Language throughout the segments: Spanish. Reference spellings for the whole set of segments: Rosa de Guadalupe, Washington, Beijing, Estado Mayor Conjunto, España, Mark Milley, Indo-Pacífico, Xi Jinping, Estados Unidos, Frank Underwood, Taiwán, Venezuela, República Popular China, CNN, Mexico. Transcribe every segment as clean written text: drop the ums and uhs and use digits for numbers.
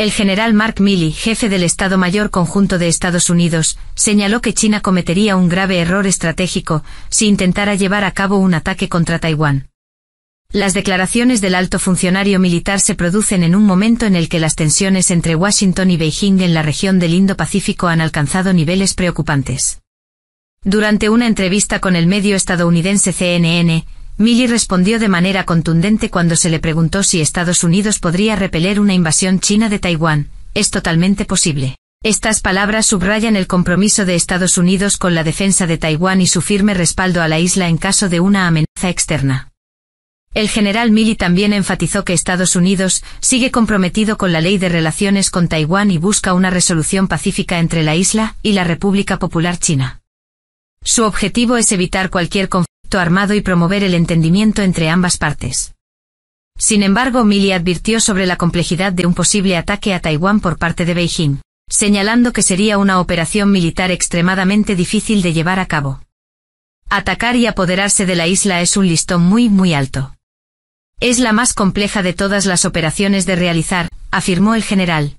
El general Mark Milley, jefe del Estado Mayor Conjunto de Estados Unidos, señaló que China cometería un grave error estratégico si intentara llevar a cabo un ataque contra Taiwán. Las declaraciones del alto funcionario militar se producen en un momento en el que las tensiones entre Washington y Beijing en la región del Indo-Pacífico han alcanzado niveles preocupantes. Durante una entrevista con el medio estadounidense CNN, Milley respondió de manera contundente cuando se le preguntó si Estados Unidos podría repeler una invasión china de Taiwán. «Es totalmente posible». Estas palabras subrayan el compromiso de Estados Unidos con la defensa de Taiwán y su firme respaldo a la isla en caso de una amenaza externa. El general Milley también enfatizó que Estados Unidos sigue comprometido con la ley de relaciones con Taiwán y busca una resolución pacífica entre la isla y la República Popular China. Su objetivo es evitar cualquier conflicto armado y promover el entendimiento entre ambas partes. Sin embargo, Milley advirtió sobre la complejidad de un posible ataque a Taiwán por parte de Beijing, señalando que sería una operación militar extremadamente difícil de llevar a cabo. Atacar y apoderarse de la isla es un listón muy alto. Es la más compleja de todas las operaciones de realizar, afirmó el general.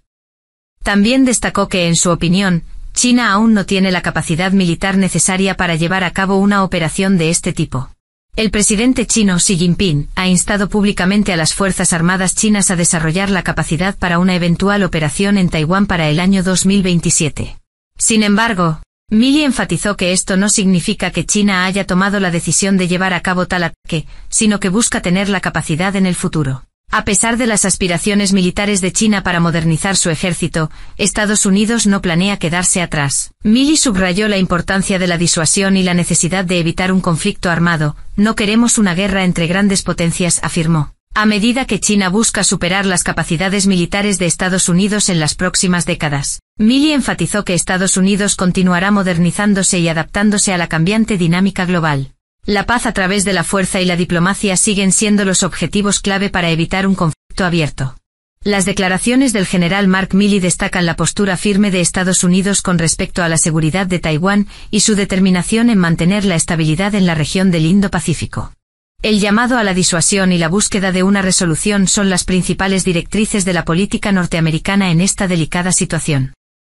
También destacó que, en su opinión, China aún no tiene la capacidad militar necesaria para llevar a cabo una operación de este tipo. El presidente chino Xi Jinping ha instado públicamente a las Fuerzas Armadas chinas a desarrollar la capacidad para una eventual operación en Taiwán para el año 2027. Sin embargo, Milley enfatizó que esto no significa que China haya tomado la decisión de llevar a cabo tal ataque, sino que busca tener la capacidad en el futuro. A pesar de las aspiraciones militares de China para modernizar su ejército, Estados Unidos no planea quedarse atrás. Milley subrayó la importancia de la disuasión y la necesidad de evitar un conflicto armado. «No queremos una guerra entre grandes potencias», afirmó. A medida que China busca superar las capacidades militares de Estados Unidos en las próximas décadas, Milley enfatizó que Estados Unidos continuará modernizándose y adaptándose a la cambiante dinámica global. La paz a través de la fuerza y la diplomacia siguen siendo los objetivos clave para evitar un conflicto abierto. Las declaraciones del general Mark Milley destacan la postura firme de Estados Unidos con respecto a la seguridad de Taiwán y su determinación en mantener la estabilidad en la región del Indo-Pacífico. El llamado a la disuasión y la búsqueda de una resolución son las principales directrices de la política norteamericana en esta delicada situación.